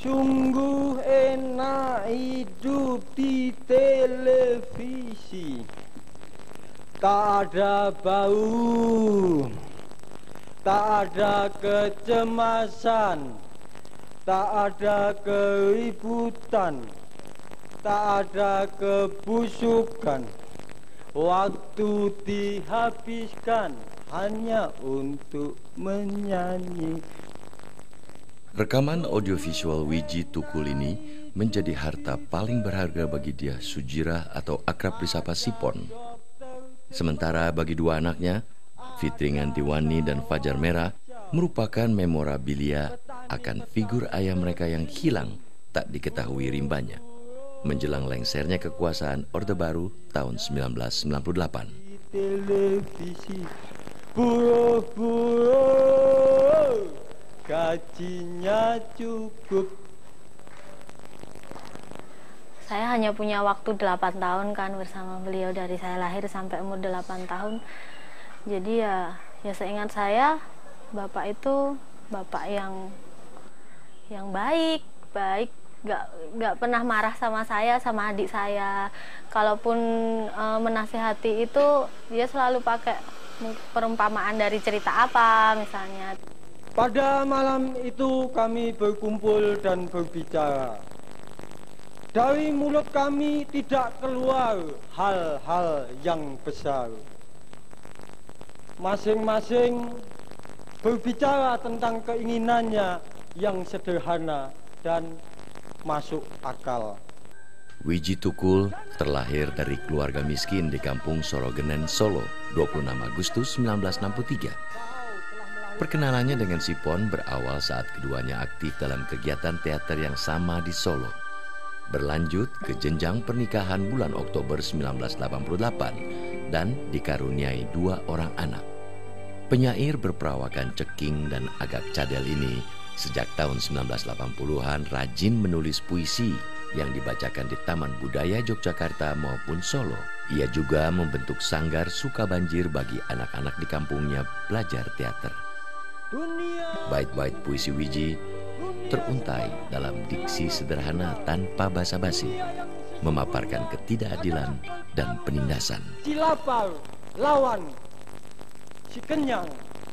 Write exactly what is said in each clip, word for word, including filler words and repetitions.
Sungguh enak hidup di televisi. Tak ada bau, tak ada kecemasan, tak ada keributan, tak ada kebusukan. Waktu dihabiskan hanya untuk menyanyi. Rekaman audiovisual Wiji Thukul ini menjadi harta paling berharga bagi dia Sujirah atau akrab disapa Sipon. Sementara bagi dua anaknya, Fitri Nganti Wani dan Fajar Merah, merupakan memorabilia akan figur ayah mereka yang hilang tak diketahui rimbanya menjelang lengsernya kekuasaan Orde Baru tahun seribu sembilan ratus sembilan puluh delapan. Televisi buru-buru, gajinya cukup. Saya hanya punya waktu delapan tahun kan bersama beliau, dari saya lahir sampai umur delapan tahun. Jadi ya, ya seingat saya, bapak itu bapak yang yang baik, baik, gak, gak pernah marah sama saya, sama adik saya. Kalaupun e, menasihati itu, dia selalu pakai perumpamaan dari cerita apa misalnya. Pada malam itu kami berkumpul dan berbicara. Dari mulut kami tidak keluar hal-hal yang besar. Masing-masing berbicara tentang keinginannya yang sederhana dan masuk akal. Wiji Thukul terlahir dari keluarga miskin di kampung Sorogenen, Solo, dua puluh enam Agustus seribu sembilan ratus enam puluh tiga. Perkenalannya dengan Sipon berawal saat keduanya aktif dalam kegiatan teater yang sama di Solo. Berlanjut ke jenjang pernikahan bulan Oktober seribu sembilan ratus delapan puluh delapan dan dikaruniai dua orang anak. Penyair berperawakan ceking dan agak cadel ini sejak tahun seribu sembilan ratus delapan puluhan rajin menulis puisi yang dibacakan di Taman Budaya Yogyakarta maupun Solo. Ia juga membentuk sanggar sukabanjir bagi anak-anak di kampungnya belajar teater. Bait-bait puisi Wiji teruntai dalam diksi sederhana tanpa basa-basi, memaparkan ketidakadilan dan penindasan. Si lapar lawan si kenyang.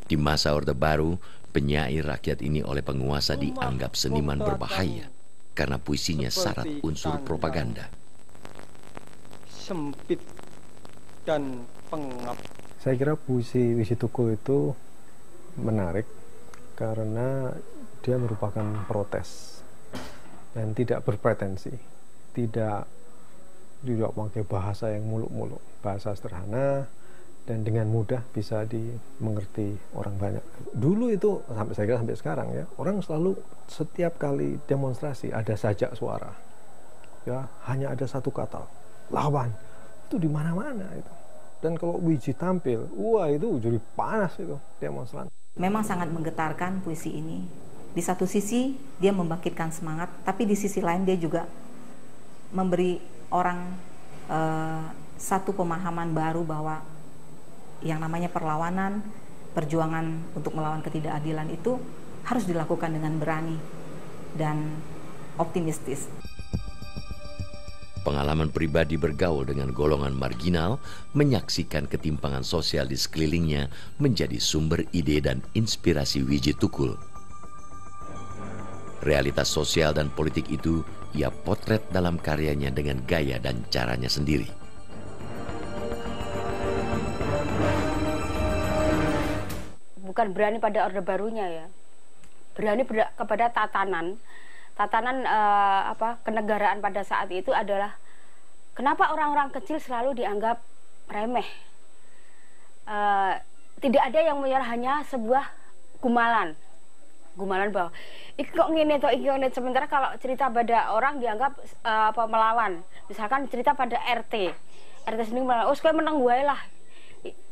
Di masa Orde Baru, penyair rakyat ini oleh penguasa dianggap seniman berbahaya karena puisinya syarat unsur propaganda. Sempit dan pengap. Saya kira puisi Wiji Thukul itu menarik karena dia merupakan protes dan tidak berpretensi, tidak tidak pakai bahasa yang muluk-muluk, bahasa sederhana dan dengan mudah bisa dimengerti orang banyak. Dulu itu sampai saya kira sampai sekarang ya, orang selalu setiap kali demonstrasi ada sajak suara, ya hanya ada satu kata, lawan, itu di mana-mana itu. Dan kalau Wiji tampil, wah itu jadi panas itu demonstran. Memang sangat menggetarkan puisi ini. Di satu sisi dia membangkitkan semangat, tapi di sisi lain dia juga memberi orang eh, satu pemahaman baru bahwa yang namanya perlawanan, perjuangan untuk melawan ketidakadilan itu harus dilakukan dengan berani dan optimistis. Pengalaman pribadi bergaul dengan golongan marginal, menyaksikan ketimpangan sosial di sekelilingnya menjadi sumber ide dan inspirasi Wiji Thukul. Realitas sosial dan politik itu ia potret dalam karyanya dengan gaya dan caranya sendiri. Bukan berani pada Orde Barunya ya, berani kepada tatanan. Tatanan eh, apa, kenegaraan pada saat itu adalah kenapa orang-orang kecil selalu dianggap remeh. Eh, tidak ada yang menyerah, hanya sebuah gumalan. Gumalan bahwa ikut ngene to ikut ngene, sementara kalau cerita pada orang dianggap eh, apa, melawan. Misalkan cerita pada R T. R T sendiri melawan, "Oh, kamu menang gue lah.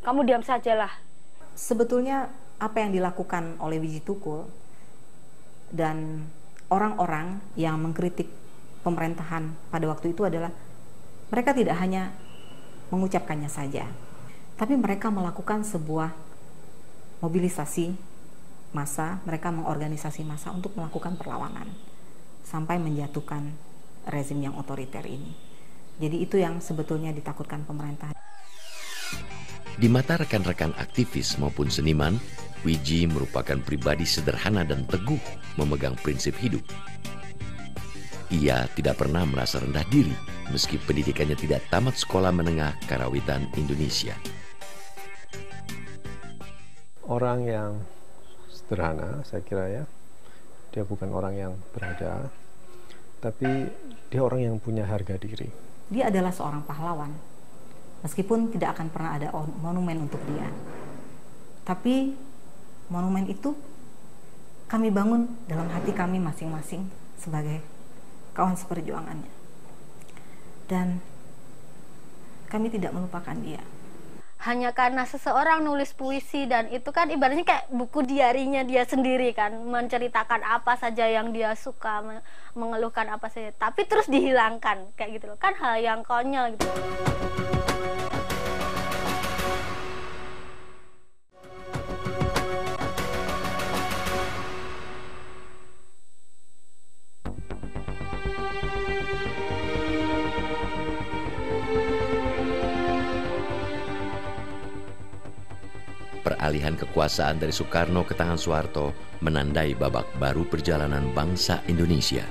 Kamu diam sajalah." Sebetulnya apa yang dilakukan oleh Wiji Thukul dan orang-orang yang mengkritik pemerintahan pada waktu itu adalah mereka tidak hanya mengucapkannya saja, tapi mereka melakukan sebuah mobilisasi massa, mereka mengorganisasi massa untuk melakukan perlawanan. sampai menjatuhkan rezim yang otoriter ini. Jadi itu yang sebetulnya ditakutkan pemerintah. Di mata rekan-rekan aktivis maupun seniman, Wiji merupakan pribadi sederhana dan teguh memegang prinsip hidup. Ia tidak pernah merasa rendah diri meski pendidikannya tidak tamat sekolah menengah karawitan Indonesia. Orang yang sederhana, saya kira ya, dia bukan orang yang berada, tapi dia orang yang punya harga diri. Dia adalah seorang pahlawan, meskipun tidak akan pernah ada monumen untuk dia. Tapi monumen itu kami bangun dalam hati kami masing-masing sebagai kawan seperjuangannya. Dan kami tidak melupakan dia. Hanya karena seseorang nulis puisi, dan itu kan ibaratnya kayak buku diarinya dia sendiri kan, menceritakan apa saja yang dia suka, mengeluhkan apa saja, tapi terus dihilangkan kayak gitu loh, kan hal yang konyol gitu. Peralihan kekuasaan dari Soekarno ke tangan Soeharto menandai babak baru perjalanan bangsa Indonesia.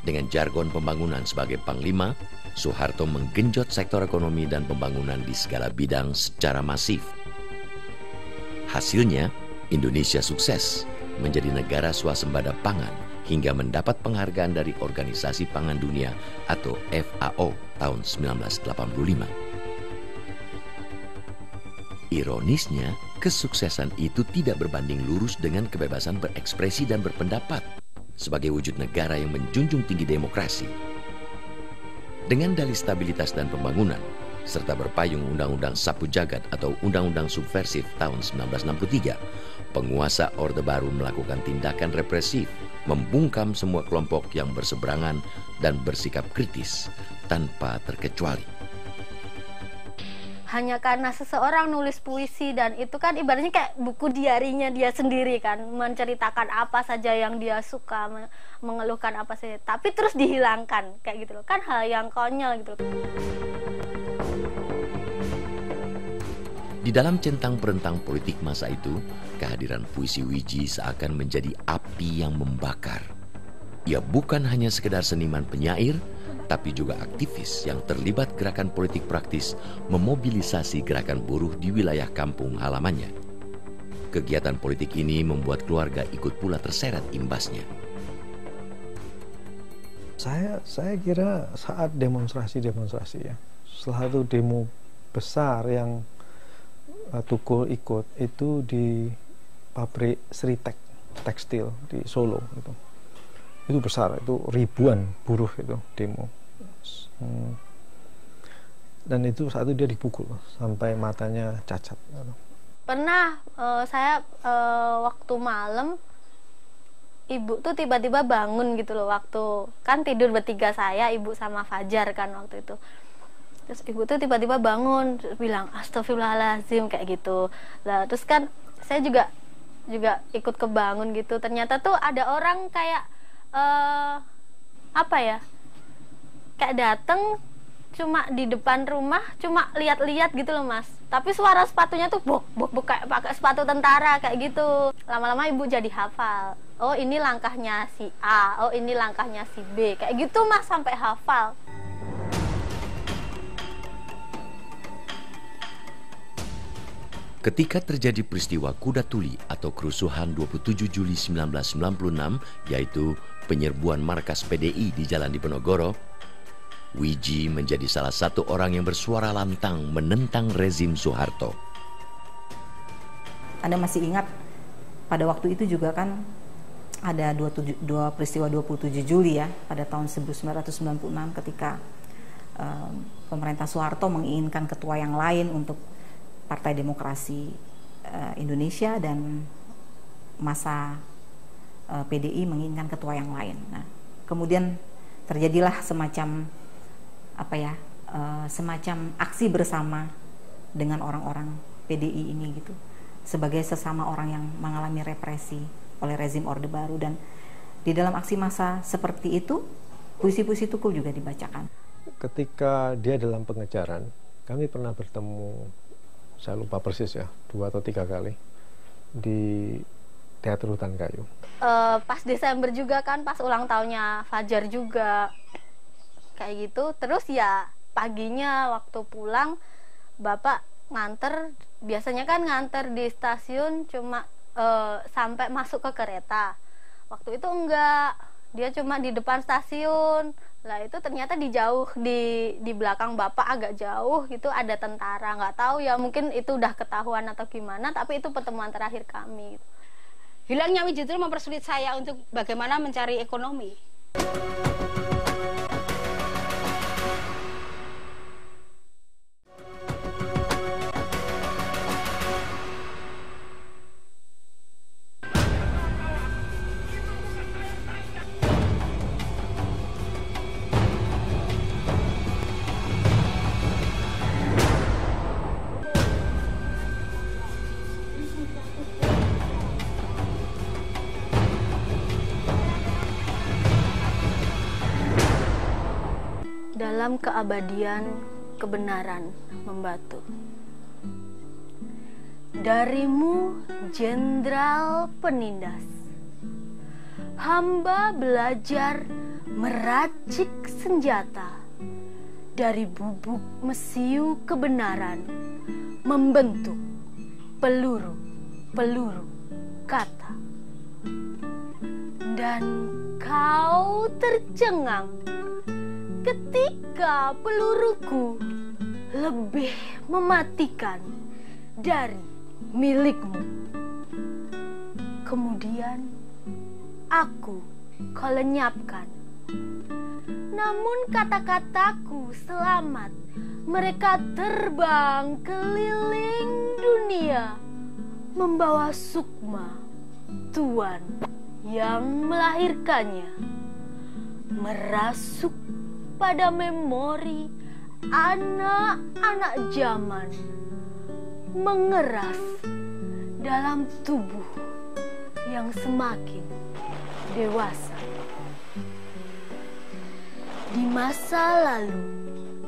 Dengan jargon pembangunan sebagai panglima, Soeharto menggenjot sektor ekonomi dan pembangunan di segala bidang secara masif. Hasilnya, Indonesia sukses menjadi negara swasembada pangan hingga mendapat penghargaan dari Organisasi Pangan Dunia atau F A O tahun seribu sembilan ratus delapan puluh lima. Ironisnya, kesuksesan itu tidak berbanding lurus dengan kebebasan berekspresi dan berpendapat sebagai wujud negara yang menjunjung tinggi demokrasi. Dengan dalih stabilitas dan pembangunan, serta berpayung Undang-Undang Sapu Jagat atau Undang-Undang Subversif tahun seribu sembilan ratus enam puluh tiga, penguasa Orde Baru melakukan tindakan represif, membungkam semua kelompok yang berseberangan dan bersikap kritis tanpa terkecuali. Hanya karena seseorang nulis puisi, dan itu kan ibaratnya kayak buku diarinya dia sendiri kan, menceritakan apa saja yang dia suka, mengeluhkan apa saja, tapi terus dihilangkan kayak gitu loh, kan hal yang konyol gitu loh. Di dalam centang perentang politik masa itu, kehadiran puisi Wiji seakan menjadi api yang membakar. Ia bukan hanya sekedar seniman penyair, tapi juga aktivis yang terlibat gerakan politik praktis memobilisasi gerakan buruh di wilayah kampung halamannya. Kegiatan politik ini membuat keluarga ikut pula terseret imbasnya. Saya, saya kira saat demonstrasi-demonstrasi ya, salah satu demo besar yang uh, Thukul ikut itu di pabrik Sritek tekstil di Solo gitu. Itu besar, itu ribuan buruh itu demo. Hmm. Dan itu saat itu dia dipukul sampai matanya cacat. Pernah uh, saya uh, waktu malam, ibu tuh tiba-tiba bangun gitu loh, waktu kan tidur bertiga saya, ibu sama Fajar kan waktu itu. Terus ibu tuh tiba-tiba bangun bilang astagfirullahaladzim kayak gitu. Nah, terus kan saya juga juga ikut kebangun gitu. Ternyata tuh ada orang kayak uh, apa ya? kayak dateng cuma di depan rumah, cuma lihat-lihat gitu loh mas, tapi suara sepatunya tuh bok bok bok kayak pakai sepatu tentara kayak gitu. Lama-lama ibu jadi hafal, oh ini langkahnya si A, oh ini langkahnya si B, kayak gitu mas, sampai hafal. Ketika terjadi peristiwa Kudatuli atau kerusuhan dua puluh tujuh Juli seribu sembilan ratus sembilan puluh enam, yaitu penyerbuan markas P D I di Jalan Diponegoro, Wiji menjadi salah satu orang yang bersuara lantang menentang rezim Soeharto. Anda masih ingat pada waktu itu juga kan ada dua peristiwa dua puluh tujuh Juli ya, pada tahun seribu sembilan ratus sembilan puluh enam, ketika eh, pemerintah Soeharto menginginkan ketua yang lain untuk Partai Demokrasi uh, Indonesia, dan masa uh, P D I menginginkan ketua yang lain. Nah, kemudian terjadilah semacam apa ya, uh, semacam aksi bersama dengan orang-orang P D I ini gitu, sebagai sesama orang yang mengalami represi oleh rezim Orde Baru, dan Di dalam aksi massa seperti itu, puisi-puisi Thukul juga dibacakan. Ketika dia dalam pengejaran, kami pernah bertemu, saya lupa persis ya, dua atau tiga kali, di Teater Rutan Kayu. Uh, pas Desember juga kan, pas ulang tahunnya Fajar juga. Kayak gitu, terus ya paginya waktu pulang, Bapak nganter, biasanya kan nganter di stasiun cuma uh, sampai masuk ke kereta. Waktu itu enggak, dia cuma di depan stasiun. Lah itu ternyata di jauh, di di belakang Bapak agak jauh gitu ada tentara. Nggak tahu ya, mungkin itu udah ketahuan atau gimana, tapi itu pertemuan terakhir kami. Hilangnya Wiji Thukul mempersulit saya untuk bagaimana mencari ekonomi. Dalam keabadian kebenaran membatu. Darimu jenderal penindas, hamba belajar meracik senjata. Dari bubuk mesiu kebenaran membentuk peluru-peluru kata. Dan kau tercengang ketika peluruku lebih mematikan dari milikmu. Kemudian aku kau lenyapkan. Namun kata-kataku selamat. Mereka terbang keliling dunia, membawa sukma Tuhan yang melahirkannya, merasuk pada memori anak-anak zaman, mengeras dalam tubuh yang semakin dewasa. Di masa lalu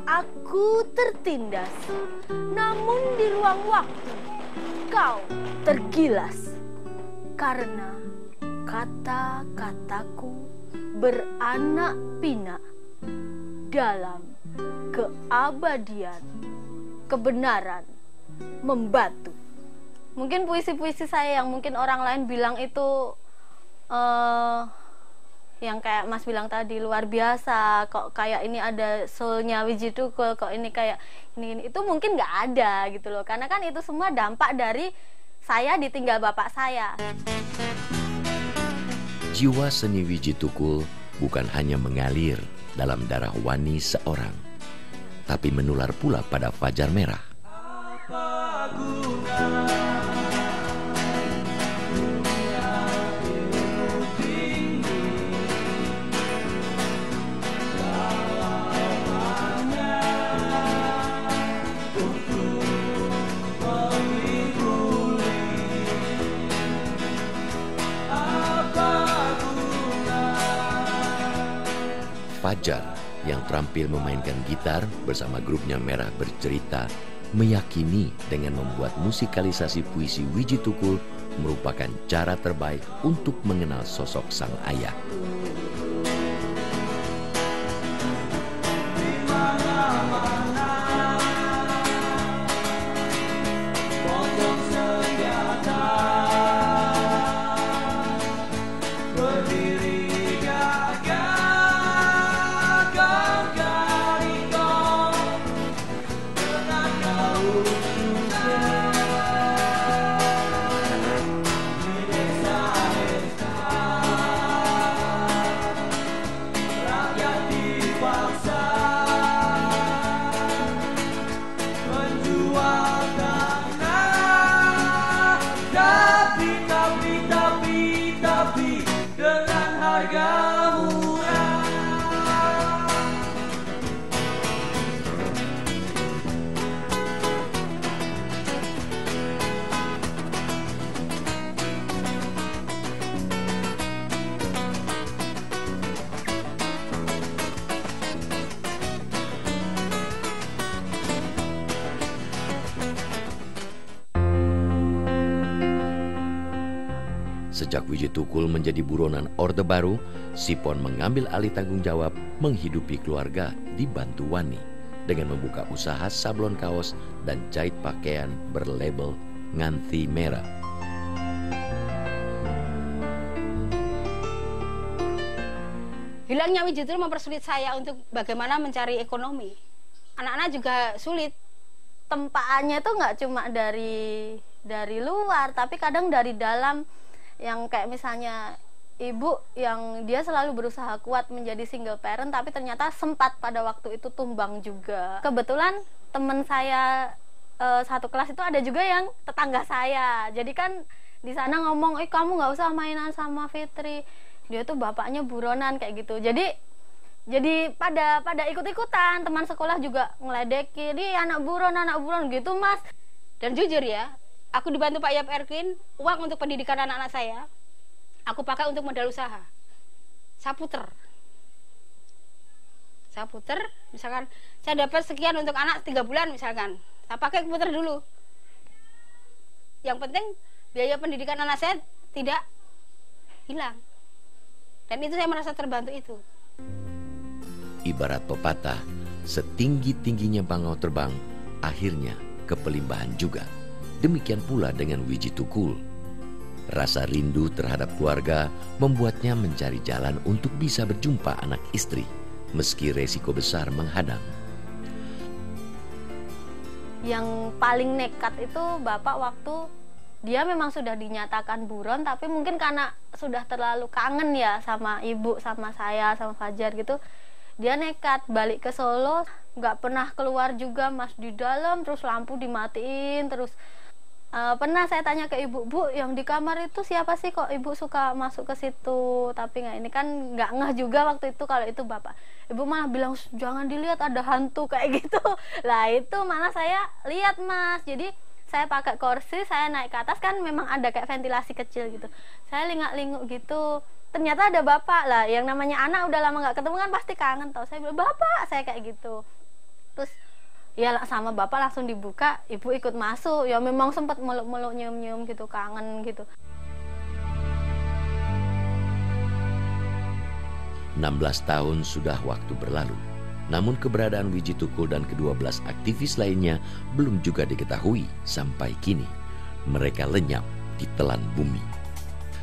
aku tertindas, namun di ruang waktu kau tergilas karena kata-kataku beranak pinak dalam keabadian kebenaran membatu. Mungkin puisi-puisi saya yang mungkin orang lain bilang itu uh, yang kayak Mas bilang tadi, luar biasa, kok kayak ini ada soulnya Wiji Thukul, kok ini kayak ini, ini. Itu mungkin nggak ada gitu loh, karena kan itu semua dampak dari saya ditinggal bapak saya. Jiwa seni Wiji Thukul bukan hanya mengalir dalam darah Wani seorang, tapi menular pula pada Fajar Merah. Fajar yang terampil memainkan gitar bersama grupnya Merah bercerita meyakini dengan membuat musikalisasi puisi Wiji Thukul merupakan cara terbaik untuk mengenal sosok sang ayah. Sejak Wiji Thukul menjadi buronan Orde Baru, Sipon mengambil alih tanggung jawab menghidupi keluarga di Bantu Wani dengan membuka usaha sablon kaos dan jahit pakaian berlabel Nganthi Merah. Hilangnya Wiji Thukul mempersulit saya untuk bagaimana mencari ekonomi. Anak-anak juga sulit. Tempaannya itu nggak cuma dari dari luar, tapi kadang dari dalam. Yang kayak misalnya ibu yang dia selalu berusaha kuat menjadi single parent, tapi ternyata sempat pada waktu itu tumbang juga. Kebetulan teman saya e, satu kelas itu ada juga yang tetangga saya. Jadi kan di sana ngomong, eh kamu nggak usah mainan sama Fitri, dia tuh bapaknya buronan kayak gitu. Jadi jadi pada pada ikut-ikutan, teman sekolah juga ngeledekin, ini anak buron anak buron gitu mas. Dan jujur ya, aku dibantu Pak Yap Erkin, uang untuk pendidikan anak-anak saya, aku pakai untuk modal usaha. Saya puter. Saya puter, misalkan saya dapat sekian untuk anak tiga bulan misalkan. Saya pakai puter dulu. Yang penting biaya pendidikan anak saya tidak hilang. Dan itu saya merasa terbantu itu. Ibarat pepatah, setinggi-tingginya bangau terbang, akhirnya kepelimbahan juga. Demikian pula dengan Wiji Thukul. Rasa rindu terhadap keluarga membuatnya mencari jalan untuk bisa berjumpa anak istri, meski resiko besar menghadang. Yang paling nekat itu bapak waktu dia memang sudah dinyatakan buron, tapi mungkin karena sudah terlalu kangen ya sama ibu, sama saya, sama Fajar gitu. Dia nekat balik ke Solo, nggak pernah keluar juga mas, di dalam terus lampu dimatiin terus. Uh, pernah saya tanya ke ibu, bu yang di kamar itu siapa sih, kok ibu suka masuk ke situ? Tapi nggak, ini kan nggak ngeh juga waktu itu kalau itu bapak. Ibu malah bilang jangan dilihat, ada hantu kayak gitu. Lah itu malah saya lihat mas. Jadi saya pakai kursi, saya naik ke atas, kan memang ada kayak ventilasi kecil gitu. Saya lingak-linguk gitu, ternyata ada bapak. Lah yang namanya anak udah lama nggak ketemu kan pasti kangen tau. Saya bilang bapak, saya kayak gitu. Terus ya sama bapak langsung dibuka, ibu ikut masuk. Ya memang sempat meluk-meluk, nyium-nyium gitu, kangen gitu. enam belas tahun sudah waktu berlalu, namun keberadaan Wiji Thukul dan kedua belas aktivis lainnya belum juga diketahui sampai kini. Mereka lenyap di telan bumi.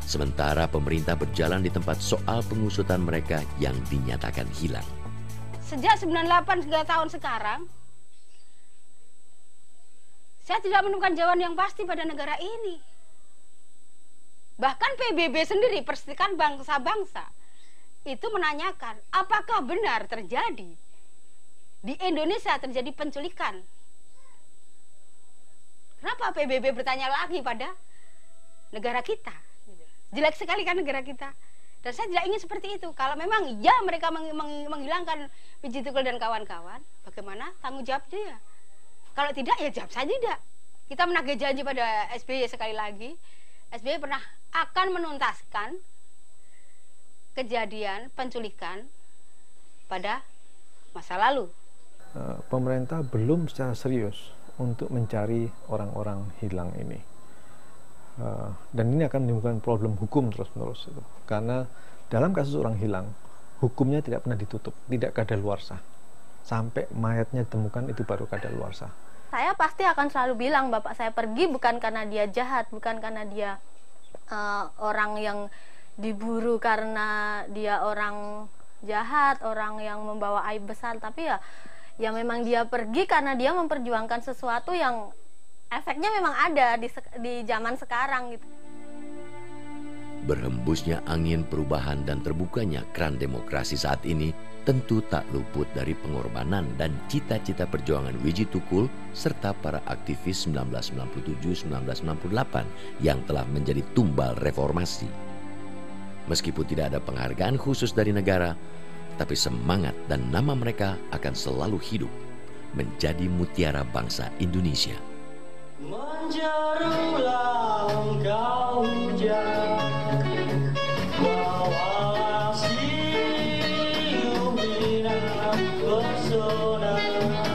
Sementara pemerintah berjalan di tempat soal pengusutan mereka yang dinyatakan hilang. Sejak sembilan puluh delapan hingga tahun sekarang, saya tidak menemukan jawaban yang pasti pada negara ini. Bahkan P B B sendiri, Persatuan Bangsa-Bangsa, itu menanyakan apakah benar terjadi di Indonesia terjadi penculikan. Kenapa P B B bertanya lagi pada negara kita? Jelek sekali kan negara kita. Dan saya tidak ingin seperti itu. Kalau memang ya mereka meng meng menghilangkan Wiji Thukul dan kawan-kawan, bagaimana tanggung jawab dia? Kalau tidak, ya jawab saja tidak. Kita menagih janji pada S B Y sekali lagi. S B Y pernah akan menuntaskan kejadian penculikan pada masa lalu. Pemerintah belum secara serius untuk mencari orang-orang hilang ini. Dan ini akan menimbulkan problem hukum terus-menerus. Karena dalam kasus orang hilang, hukumnya tidak pernah ditutup, tidak kadaluarsa. Sampai mayatnya ditemukan itu baru kadaluarsa. Saya pasti akan selalu bilang bapak saya pergi bukan karena dia jahat, bukan karena dia uh, orang yang diburu karena dia orang jahat, orang yang membawa aib besar. Tapi ya, ya memang dia pergi karena dia memperjuangkan sesuatu yang efeknya memang ada di, di zaman sekarang gitu. Berhembusnya angin perubahan dan terbukanya keran demokrasi saat ini tentu tak luput dari pengorbanan dan cita-cita perjuangan Wiji Thukul serta para aktivis seribu sembilan ratus sembilan puluh tujuh sampai seribu sembilan ratus sembilan puluh delapan yang telah menjadi tumbal reformasi. Meskipun tidak ada penghargaan khusus dari negara, tapi semangat dan nama mereka akan selalu hidup menjadi mutiara bangsa Indonesia. Menjerulah engkau hujan, bawalah siluman pesona.